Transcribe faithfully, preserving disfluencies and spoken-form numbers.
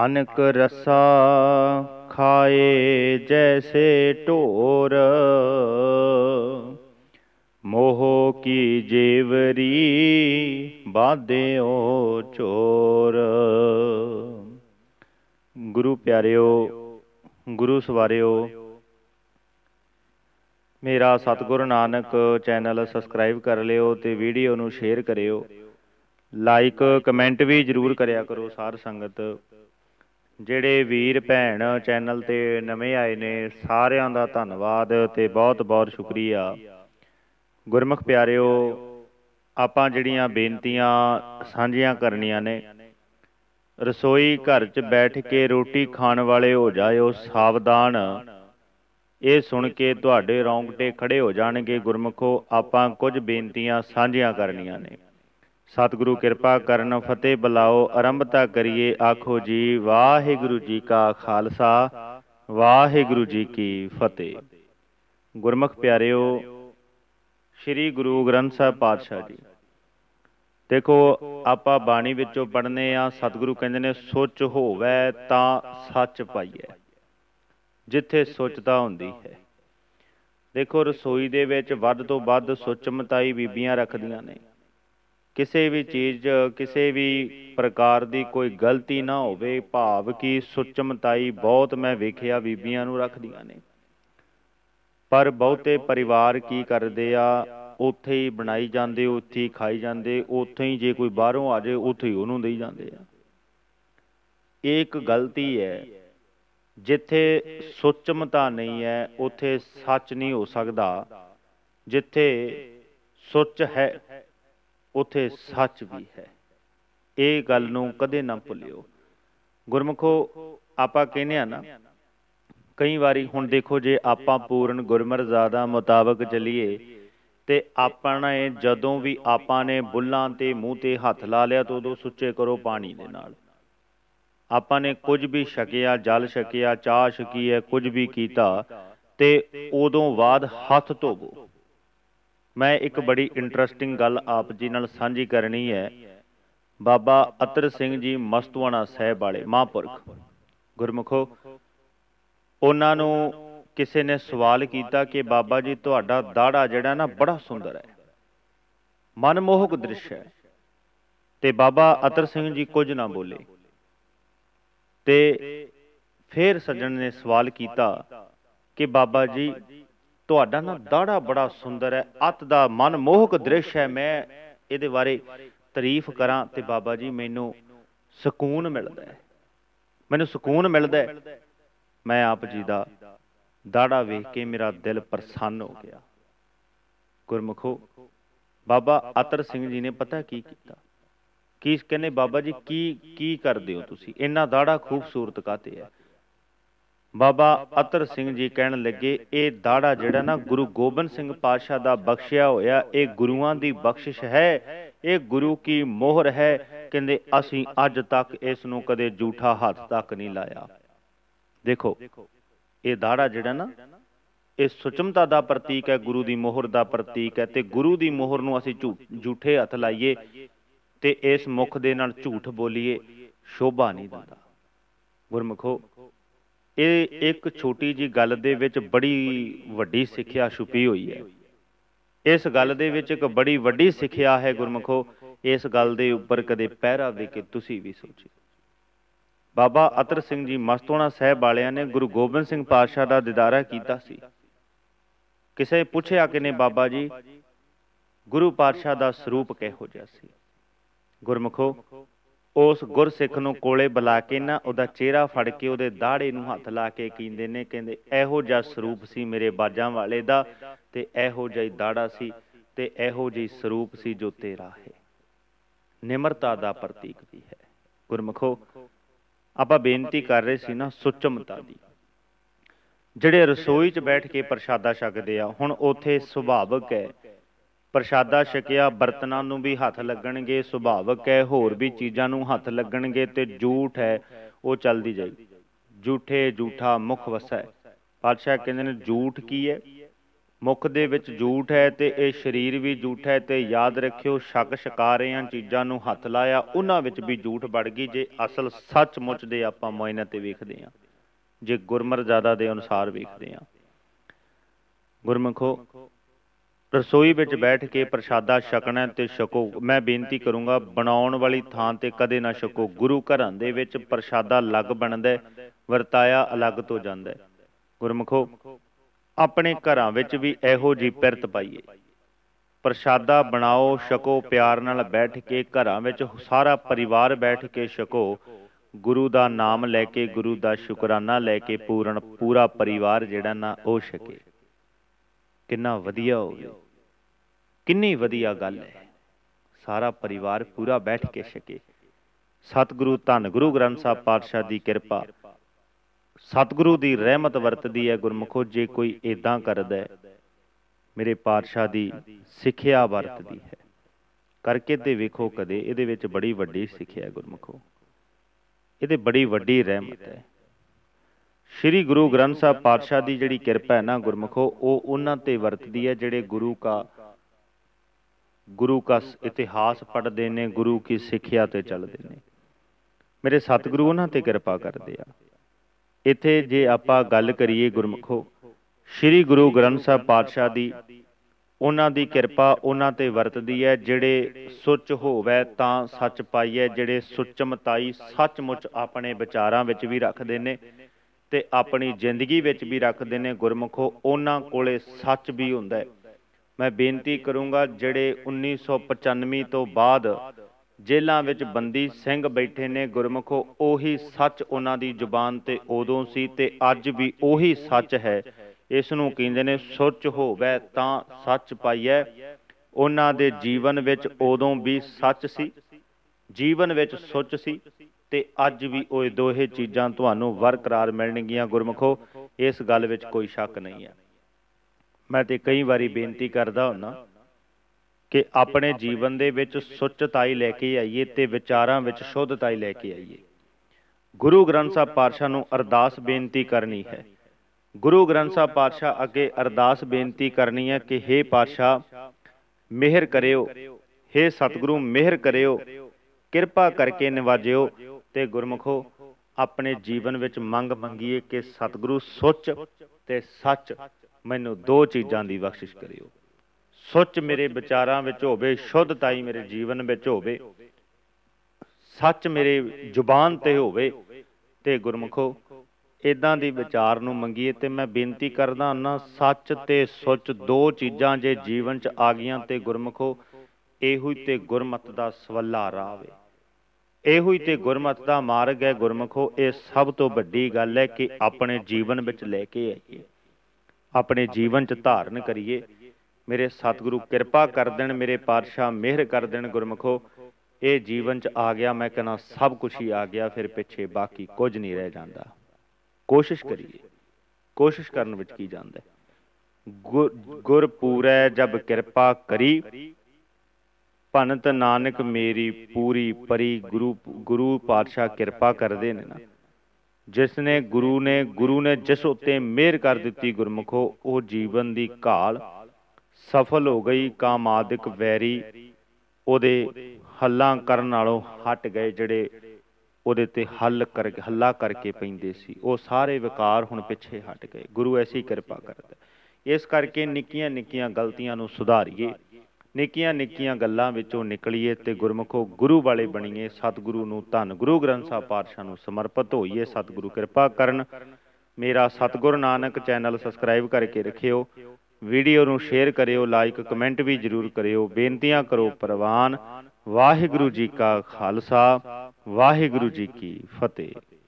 अनक रसा खाए जैसे टोर, मोह की जेवरी बाधे ओ चोर। गुरु प्यारेओ, गुरु सवारेओ, मेरा सतगुरु नानक चैनल सबसक्राइब कर लियो ते वीडियो नू शेयर करियो, लाइक कमेंट भी जरूर करिया करो। सार संगत जिहड़े वीर भैन चैनल ते नवे आए ने सारियां दा धन्नवाद ते बहुत बहुत शुक्रिया। गुरमुख प्यारेओ, आपां जिहड़ियां बेनतियां सांझियां करनियां ने, रसोई घर च बैठ के रोटी खाण वाले हो जाओ सावधान। ये सुन के तुहाडे रौंगटे खड़े हो जाणगे। गुरमुखो, आपां कुछ बेनतियां सांझियां करनियां ने। सतगुरु कृपा करन, फतेह बुलाओ, आरंभता करिए। आखो जी वाहिगुरू जी का खालसा, वाहिगुरू जी की फतेह। गुरमुख प्यारेओ, श्री गुरु ग्रंथ साहब पातशाह जी, देखो आपा बाणी विचों पढ़ने आ। सतगुरु कहंदे ने, सोच होवे तां सच पाईए, जिथे सोचता हुंदी है। देखो रसोई दे विच वध तों वध सुचमताई बीबियां रखदियां ने, किसी भी चीज़ किसी भी प्रकार की कोई गलती ना होवे। भाव की सुचमताई बहुत मैं वेखिया बीबियां नूं रखदियां ने, पर बहुते परिवार की करते आ, उत्थे ही बनाई जाते, उत्थे ही खाई जाते, उत्थे ही जे कोई बाहरों आ जाए उत्थे ही उन्होंने दई जाते आ। एक गलती है, जिथे सुचमता नहीं है उत्थे सच नहीं हो सकता, जिथे सुच है उत्थे सच भी है। ये गल नूं कदे ना भुलियो। गुरमुखो, आपां कहने आ ना कई बारी, हुण देखो जे आपां पूर्ण गुरमरजादा मुताबक चलीए ते आपने जदों भी आपां ने बुल्लां ते मूँह ते हथ ला लिया तो उदों सुच्चे करो पानी दे नाल। आपां ने कुछ भी छकिया, जल छकिया, चाह छकी है, कुछ भी कीता ते उदों बाद हथ धोवो। मैं एक बड़ी इंटरस्टिंग गल आप जी नाल सांझी करनी है। बाबा अत्तर सिंह जी मस्तवाना साहिब वाले महापुरख, गुरमुखो, उन्हां नूं किसी ने सवाल किया कि बाबा जी तुहाडा दाड़ा जिहड़ा ना बड़ा सुंदर है, मनमोहक दृश्य है। तो बाबा अत्तर सिंह जी कुछ ना बोले। तो फिर सज्जन ने सवाल किया कि बाबा जी तुहाडा ना दाड़ा बड़ा सुंदर है, अत दा मनमोहक दृश्य है, मैं इहदे बारे तारीफ करां तो बाबा जी मैनूं सुकून मिलता है, मैनूं सुकून मिलता है। मैं आप जी का दाड़ा वेख के मेरा दिल प्रसन्न हो गया। गुरमुखो, बाबा अत्तर सिंह जी ने पता की किया कि कहने बाबा जी की की करदे हो तुसी, इन्ना दाड़ा खूबसूरत काते है। बाबा अत्तर सिंह जी कहन लगे, ये दाड़ा जिहड़ा ना गुरु गोबिंद सिंह पातशाह दा बख्शिया होया, ये गुरुआं दी बख्शिश है, ये गुरु की मोहर है। कहंदे असीं अज तक इस नूं कदे झूठा हथ तक नहीं लाया। देखो ये दाड़ा जिहड़ा ना ये सुचमता का प्रतीक है, गुरु की मोहर का प्रतीक है। तो गुरु की मोहर नूं असीं झूठे हथ लाइए तो इस मुख दे नाल झूठ बोलीए, शोभा नहीं दिंदा। गुरमुखो, ये एक छोटी जी गल दे विच बड़ी वड्डी सिक्ख्या छुपी हुई है। इस गल दे विच एक बड़ी वड्डी सिक्ख्या है। गुरमुखो, इस गल दे उपर कदे पहरा दे के तुसीं भी सोचो। बाबा अत्तर सिंह जी मस्तोना साहिब वालिया ने गुरु गोबिंद सिंह पातशाह का दीदारा किया सी। किसे पूछया कि ने बाबा जी गुरु पातशाह का सरूप किहो जिहा सी। गुरमुखो, उस गुरसिख नूं कोले बुला के ना उहदा चेहरा फड़ के उहदे दाड़े नूं हथ ला के कहंदे ने, कहंदे इहो जिहा सरूप सी मेरे बाजां वाले दा, ते इहो जिहा दाड़ा सी, ते इहो जिहा सरूप सी जो तेरा है। निमरता का प्रतीक भी है। गुरमुखो, आपां बेनती कर रहे सी ना सुचमता दी। जिहड़े रसोई च बैठ के प्रशादा छकदे आ, हुण उत्थे सुभाविक है प्रशादा छकिया बर्तनां नूं भी हथ लगणगे, सुभाविक है होर भी चीज़ां नूं हथ लगणगे। ते झूठ है वो चलदी जाई, झूठे झूठा मुख वसै। पातशाह कहंदे ने, झूठ की है? मुख दे विच झूठ है तो यह शरीर भी झूठ है। तो याद रखियो शक शकारियां चीज़ां नूं हथ लाया उन्हां विच भी झूठ बढ़ गई। जे असल सचमुच दे आपां मोइना ते वेखदे हां, जे गुरमरजादा दे अनुसार वेखदे हां। गुरमुखो, रसोई विच बैठ के प्रशादा छकना ते छको। मैं बेनती करूँगा बनाउण वाली थां ते कदे ना छको। गुरु घरां दे विच प्रशादा अलग बनदा, वरताया अलग तो जांदा। गुरमुखो, अपने घरां विच भी इहो जी पिरत पाईए। प्रशादा बनाओ, छको, प्यार नाल बैठ के घरां विच सारा परिवार बैठ के छको। गुरु दा नाम लैके, गुरु दा शुकराना लैके पूरन पूरा परिवार जिहड़ा ना ओ छके। किन्ना वधिया होवे, किन्नी वधिया गल है। सारा परिवार पूरा बैठ के छके। सतगुरु धन गुरु ग्रंथ साहिब पातशाह की कृपा, सतगुरु की रहमत वरतदी है। गुरमुखो, जे कोई इदां करदा है, मेरे पातशाह की सिक्ख्या वरतदी है। करके ते वेखो कदे, इहदे विच बड़ी वड्डी सिक्ख्या है गुरमुखो, इहदे बड़ी वड्डी रहमत है। श्री गुरु ग्रंथ साहब पातशाह की जिहड़ी कृपा है ना गुरमुखो, वो उन्हां ते वरतदी है जिहड़े गुरु का गुरु का इतिहास पढ़दे ने, गुरु की सिक्ख्या ते चलदे ने। मेरे सतगुरु उन्हां ते कृपा करदे आ। इत्थे जे आपां गल करिए गुरमुखो, श्री गुरु ग्रंथ साहब पातशाह दी उन्हां दी किरपा उन्हां ते वरतदी है जिहड़े सुच होवे तां सच पाईए, जिहड़े सुचमताई सचमुच अपने विचारां विच भी रखदे ने ते अपनी जिंदगी विच भी रखदे ने। गुरमुखो, उन्हां कोले सच भी हुंदा है। मैं बेनती करूँगा जिहड़े उन्नीस सौ पचानवे तो बाद जेलों में बंदी सिंह बैठे ने गुरमुखो, ओही सच उन्हां दी जुबान ते उदों सी ते अज भी ओही सच है। इसनूं कहंदे ने सुच होवे तां सच पाईए। उन्हां दे जीवन विच उदों भी सच सी, जीवन विच सुच सी ते अज भी ओह दोहे चीज़ां तुहानूं वरकरार मिलणगियां। गुरमुखो, इस गल विच कोई शक नहीं है। मैं ते कई वारी बेनती करदा हुंदा कि अपने जीवन दे विच सुचताई लैके आईए ते विचारां विच शुद्धताई लैके आईए। गुरु ग्रंथ साहिब पातशाह नूं अरदास बेनती करनी है। गुरु ग्रंथ साहिब पातशाह अगे अरदास बेनती करनी है कि हे पातशाह मेहर करियो, हे सतगुरु मेहर करियो, किरपा करके नवाजियो। ते गुरमुखो, अपने जीवन विच मंग मंगिए कि सतगुरु सुच ते सच मैनूं दो चीज़ां दी बख्शिश करियो। सुच मेरे विचारां विच होवे, शुद्धताई मेरे जीवन विच होवे, सच मेरे जुबान ते होवे। ते गुरमुखो, इदां दी विचार नूं मंगिए। ते मैं बेनती करदा हुंदा सच ते सुच दो चीज़ां जे जीवन च आ गईयां ते गुरमुखो इहो ते गुरमत दा सवला राह है, इहो ते गुरमत दा मार्ग है। गुरमुखो, ये सब तो वड्डी गल है कि अपने जीवन विच लैके आईए, अपने जीवन च धारण करिए। मेरे सतगुरु कृपा कर देन, मेरे पातशाह मेहर कर देन। गुरमुखो, ये जीवन च आ गया, मैं कहना सब कुछ ही आ गया, फिर पिछे बाकी कुछ नहीं रह जाता। कोशिश करिए, कोशिश करन विच की जांदा है। गु, गुर पूरै जब कृपा करी, भनत नानक मेरी पूरी परी। गुरु गुरु पातशाह कृपा करदे ने ना, जिसने गुरु ने गुरु ने जिस उत्ते मेहर कर दित्ती गुरमुखो, वो जीवन की घाल सफल हो गई। कामादिक वैरी ओदे हल्ला करन नालों हट गए, जड़े ओदे ते हल कर हल्ला करके पैंदे सी, वो सारे विकार हुण पिछे हट गए। गुरु ऐसी कृपा करदा। इस करके निक्कियां निक्कियां गलतियां नूं सुधारिए, निक्कियां निक्कियां गल्लां विचों निकलिए ते गुरमुखो गुरु वाले बणिए। सतगुरु नूं धन गुरु ग्रंथ साहिब पातशाह नूं समर्पित होइए। सतगुरु कृपा करन। मेरा सतगुरु नानक चैनल सबसक्राइब करके रखियो, वीडियो नूं शेयर करियो, लाइक कमेंट भी जरूर करियो। बेनतियां करो प्रवान। वाहिगुरु जी का खालसा, वाहिगुरु जी की फतेह।